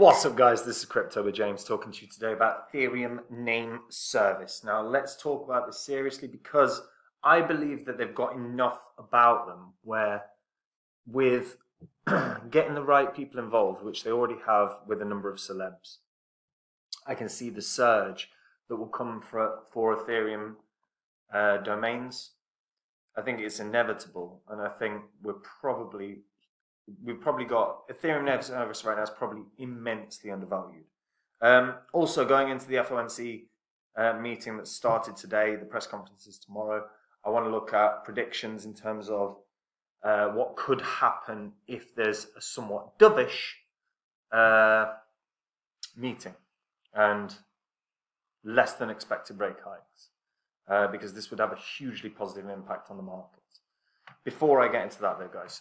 What's up, guys? This is Crypto With James talking to you today about Ethereum Name Service. Now, let's talk about this seriously because I believe that they've got enough about them where with getting the right people involved, which they already have with a number of celebs, I can see the surge that will come for Ethereum domains. I think it's inevitable, and I think we've probably got Ethereum Name Service right now is probably immensely undervalued. Also, going into the FOMC meeting that started today, the press conference is tomorrow, I want to look at predictions in terms of what could happen if there's a somewhat dovish meeting and less than expected rate hikes, because this would have a hugely positive impact on the market. Before I get into that though, guys,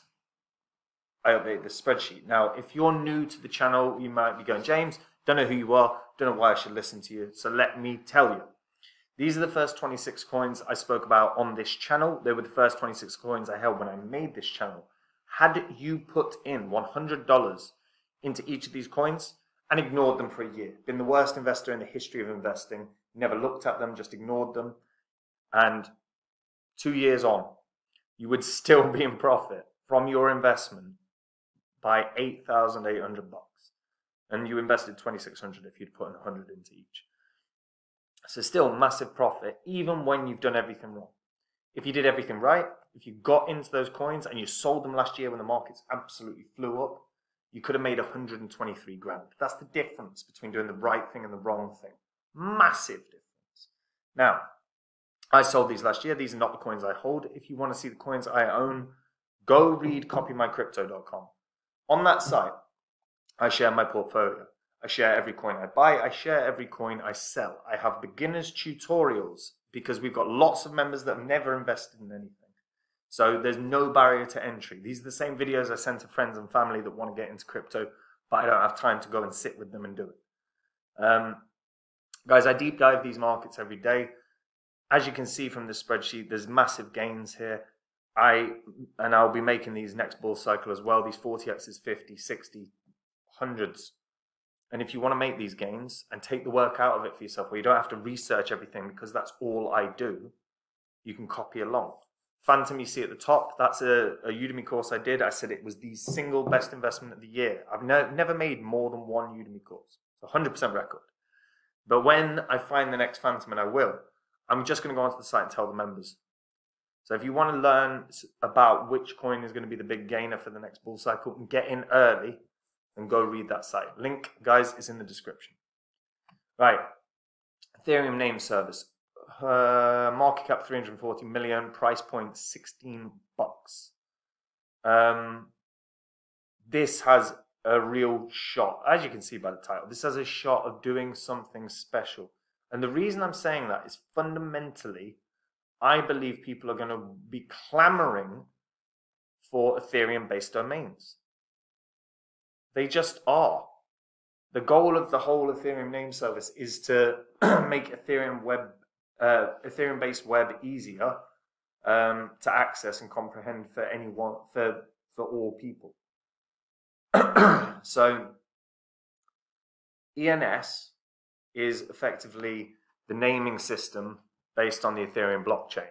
I update the spreadsheet. Now, if you're new to the channel, you might be going, James, don't know who you are, don't know why I should listen to you, so let me tell you. These are the first 26 coins I spoke about on this channel. They were the first 26 coins I held when I made this channel. Had you put in $100 into each of these coins and ignored them for a year, been the worst investor in the history of investing, never looked at them, just ignored them, and 2 years on, you would still be in profit from your investment by $8,800, and you invested $2,600 if you'd put in 100 into each. So still massive profit, even when you've done everything wrong. If you did everything right, if you got into those coins and you sold them last year when the markets absolutely flew up, you could have made 123 grand. That's the difference between doing the right thing and the wrong thing. Massive difference. Now, I sold these last year. These are not the coins I hold. If you want to see the coins I own, go read CopyMyCrypto.com. On that site, I share my portfolio. I share every coin I buy. I share every coin I sell. I have beginners tutorials because we've got lots of members that have never invested in anything. So there's no barrier to entry. These are the same videos I send to friends and family that want to get into crypto, but I don't have time to go and sit with them and do it. Guys, I deep dive these markets every day. As you can see from this spreadsheet, there's massive gains here. I'll be making these next bull cycle as well, these 40x's, 50, 60, hundreds. And if you want to make these gains and take the work out of it for yourself, where you don't have to research everything because that's all I do, you can copy along. Phantom, you see at the top, that's a Udemy course I did. I said it was the single best investment of the year. I've never made more than one Udemy course, 100% record. But when I find the next Phantom, and I will, I'm just going to go onto the site and tell the members. So if you want to learn about which coin is going to be the big gainer for the next bull cycle, and get in early, and go read that site. Link, guys, is in the description. Right, Ethereum Name Service. Market cap 340 million, price point $16. This has a real shot, as you can see by the title, this has a shot of doing something special. And the reason I'm saying that is fundamentally, I believe people are going to be clamoring for Ethereum-based domains. They just are. The goal of the whole Ethereum Name Service is to make Ethereum-based web easier to access and comprehend for anyone, for all people. So ENS is effectively the naming system based on the Ethereum blockchain.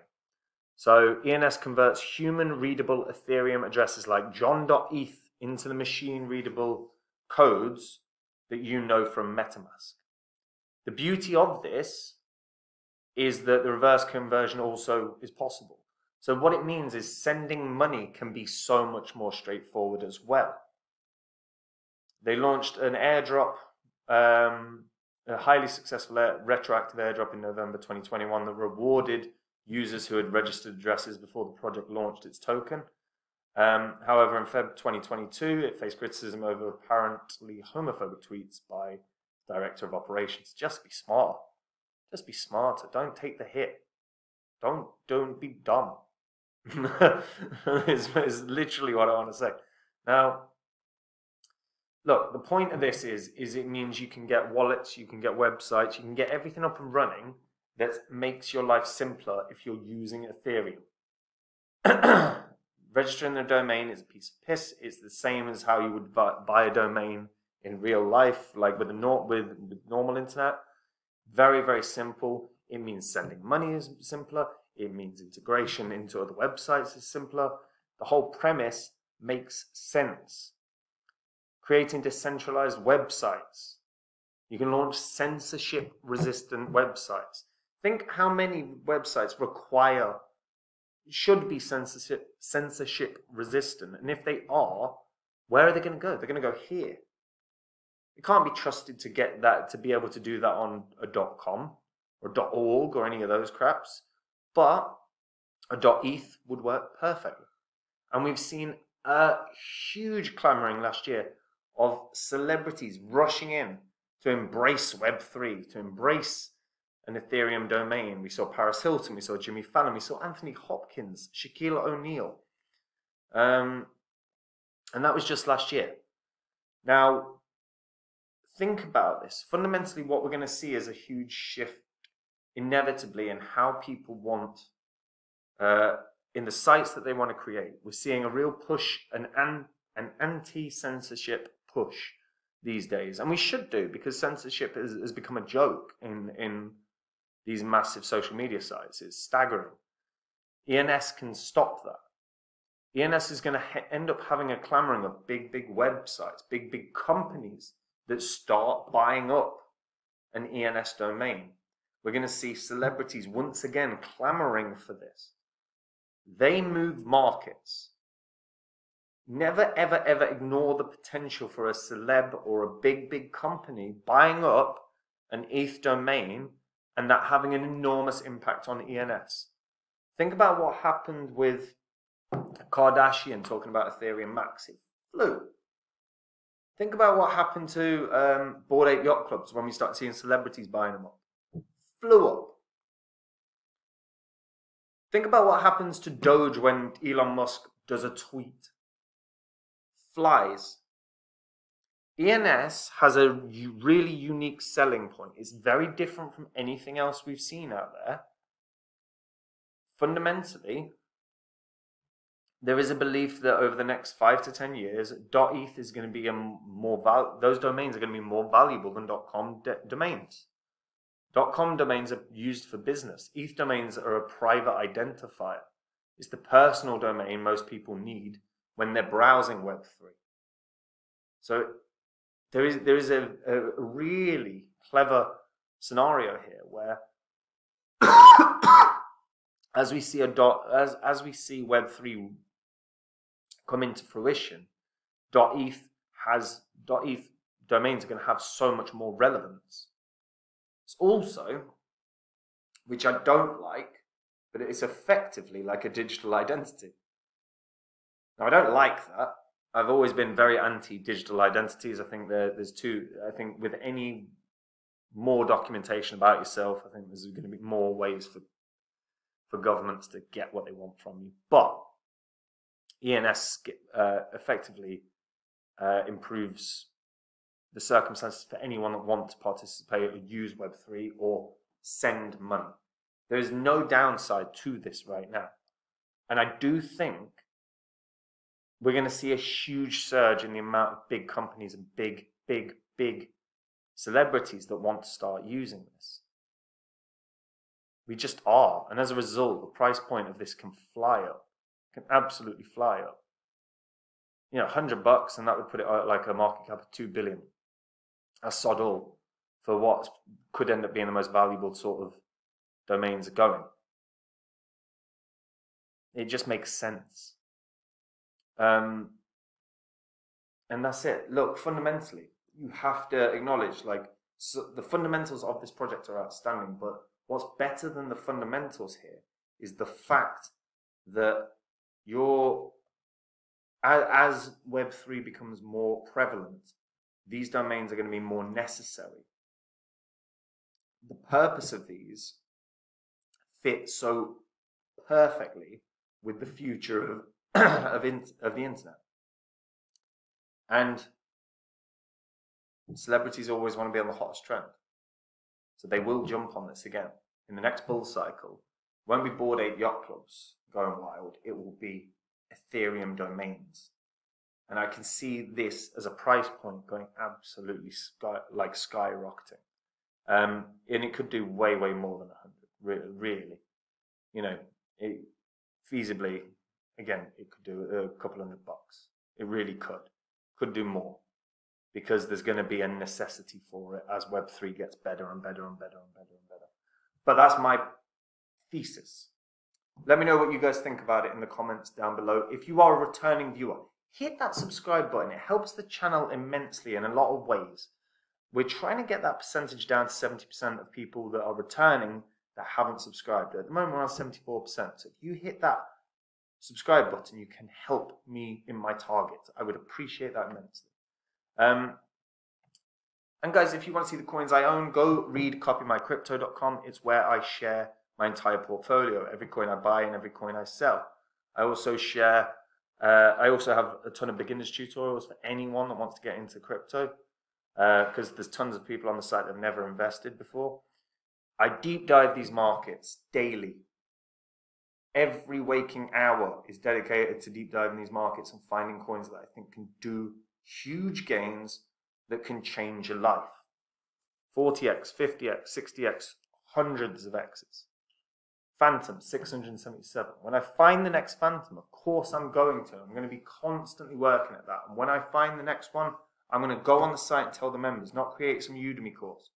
So ENS converts human-readable Ethereum addresses like john.eth into the machine-readable codes that you know from MetaMask. The beauty of this is that the reverse conversion also is possible. So what it means is sending money can be so much more straightforward as well. They launched an airdrop, a highly successful retroactive airdrop in November 2021 that rewarded users who had registered addresses before the project launched its token. However, in Feb 2022, it faced criticism over apparently homophobic tweets by the Director of Operations. Just be smart. Just be smarter. Don't take the hit. Don't be dumb. It's literally what I want to say. Now, look, the point of this is it means you can get wallets, you can get websites, you can get everything up and running that makes your life simpler if you're using Ethereum. Registering a domain is a piece of piss. It's the same as how you would buy a domain in real life, like with normal internet. Very, very simple. It means sending money is simpler. It means integration into other websites is simpler. The whole premise makes sense. Creating decentralized websites. You can launch censorship-resistant websites. Think how many websites require, should be censorship-resistant. And if they are, where are they going to go? They're going to go here. It can't be trusted to get that, to be able to do that on a .com or a .org or any of those craps. But a .eth would work perfectly. And we've seen a huge clamoring last year of celebrities rushing in to embrace Web3, to embrace an Ethereum domain. We saw Paris Hilton, we saw Jimmy Fallon, we saw Anthony Hopkins, Shaquille O'Neal. And that was just last year. Now, think about this. Fundamentally, what we're going to see is a huge shift, inevitably, in how people want, in the sites that they want to create. We're seeing a real push, an anti-censorship push these days. And we should do, because censorship has become a joke in these massive social media sites. It's staggering. ENS can stop that. ENS is going to end up having a clamoring of big, big websites, big, big companies that start buying up an ENS domain. We're going to see celebrities once again clamoring for this. They move markets. Never, ever, ever ignore the potential for a celeb or a big, big company buying up an ETH domain and that having an enormous impact on ENS. Think about what happened with Kardashian talking about Ethereum Max. It flew. Think about what happened to Bored Ape Yacht Clubs when we start seeing celebrities buying them up. Flew up. Think about what happens to Doge when Elon Musk does a tweet. Flies. ENS has a really unique selling point. It's very different from anything else we've seen out there. Fundamentally, there is a belief that over the next 5 to 10 years, .eth is going to be a more those domains are going to be more valuable than .com domains. .com domains are used for business. ETH domains are a private identifier. It's the personal domain most people need when they're browsing Web3. So there is a really clever scenario here where, as we see Web3 come into fruition, .eth domains are going to have so much more relevance. It's also, which I don't like, but it's effectively like a digital identity. Now, I don't like that. I've always been very anti-digital identities. I think I think with any more documentation about yourself, I think there's going to be more ways for governments to get what they want from you. But ENS effectively improves the circumstances for anyone that wants to participate or use Web3 or send money. There is no downside to this right now. And I do think we're going to see a huge surge in the amount of big companies and big, big, big celebrities that want to start using this. We just are. And as a result, the price point of this can fly up, can absolutely fly up. You know, $100 and that would put it at like a market cap of 2 billion. That's sod all for what could end up being the most valuable sort of domains going. It just makes sense. And that's it. Look, fundamentally, you have to acknowledge, like, so the fundamentals of this project are outstanding, but what's better than the fundamentals here is the fact that as Web3 becomes more prevalent, these domains are going to be more necessary. The purpose of these fits so perfectly with the future of the internet. And celebrities always want to be on the hottest trend. So they will jump on this again. In the next bull cycle, when we Bored Ape Yacht Clubs going wild, it will be Ethereum domains. And I can see this as a price point going absolutely skyrocketing. And it could do way, way more than 100, really. You know, it, feasibly, again, it could do a couple $100. It really could do more, because there's going to be a necessity for it as Web3 gets better and better and better and better and better. But that's my thesis. Let me know what you guys think about it in the comments down below. If you are a returning viewer, hit that subscribe button. It helps the channel immensely in a lot of ways. We're trying to get that percentage down to 70% of people that are returning that haven't subscribed. At the moment, we're on 74%. So if you hit that subscribe button, you can help me in my target. I would appreciate that immensely. And guys, if you want to see the coins I own, go read CopyMyCrypto.com. It's where I share my entire portfolio, every coin I buy and every coin I sell. I also share, I also have a ton of beginners tutorials for anyone that wants to get into crypto, because there's tons of people on the site that have never invested before. I deep dive these markets daily. Every waking hour is dedicated to deep diving these markets and finding coins that I think can do huge gains that can change your life. 40x, 50x, 60x, hundreds of X's. Phantom, 677. When I find the next Phantom, of course I'm going to. I'm going to be constantly working at that. And when I find the next one, I'm going to go on the site and tell the members, not create some Udemy course.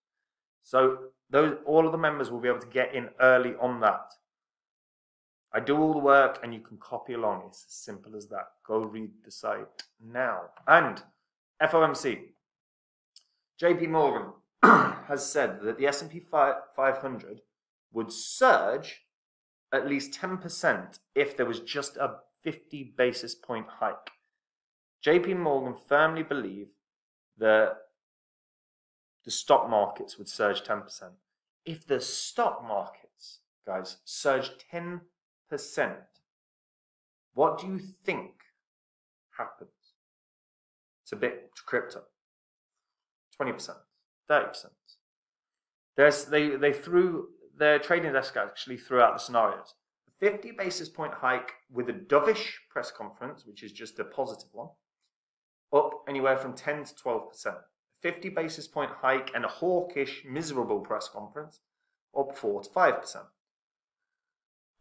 So those, all of the members will be able to get in early on that. I do all the work and you can copy along. It's as simple as that. Go read the site now. And FOMC. JP Morgan has said that the S&P 500 would surge at least 10% if there was just a 50 basis point hike. JP Morgan firmly believed that the stock markets would surge 10%. If the stock markets, guys, surged 10%, what do you think happens to crypto? 20%, 30%. They threw their trading desk actually threw out the scenarios. A 50 basis point hike with a dovish press conference, which is just a positive one, up anywhere from 10 to 12%. A 50 basis point hike and a hawkish, miserable press conference, up 4 to 5%.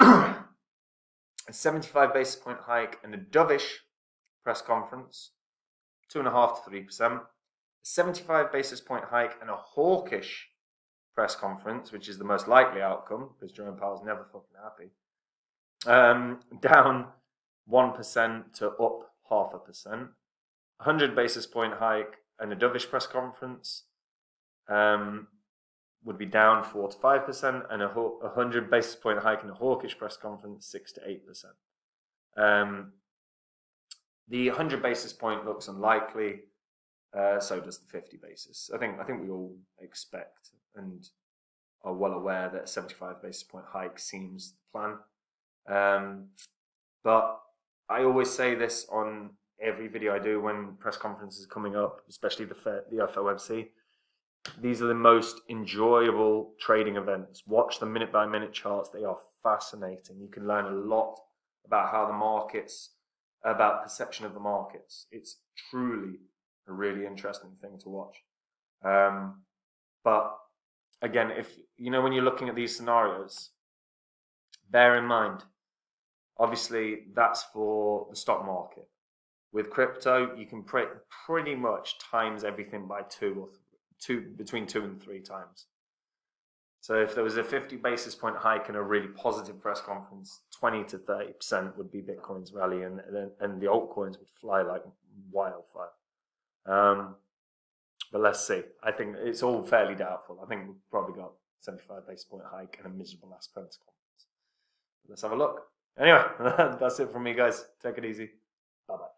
A 75 basis point hike and a dovish press conference, 2.5 to 3%. A 75 basis point hike and a hawkish press conference, which is the most likely outcome, because Jerome Powell's never fucking happy, down 1% to up 0.5%. 100 basis point hike and a dovish press conference would be down 4 to 5%, and a 100 basis point hike in a hawkish press conference, 6 to 8%. The 100 basis point looks unlikely, so does the 50 basis. I think we all expect and are well aware that a 75 basis point hike seems the plan. But I always say this on every video I do when press conferences are coming up, especially the FOMC. These are the most enjoyable trading events. Watch the minute-by-minute charts. They are fascinating. You can learn a lot about how the markets, about perception of the markets. It's truly a really interesting thing to watch. But again, if you know, when you're looking at these scenarios, bear in mind, obviously that's for the stock market. With crypto, you can pretty much times everything by between 2 and 3 times. So if there was a 50 basis point hike and a really positive press conference, 20 to 30% would be Bitcoin's rally, and the altcoins would fly like wildfire. But let's see. I think it's all fairly doubtful. I think we've probably got 75 basis point hike and a miserable last press conference. Let's have a look. Anyway, that's it from me, guys. Take it easy. Bye-bye.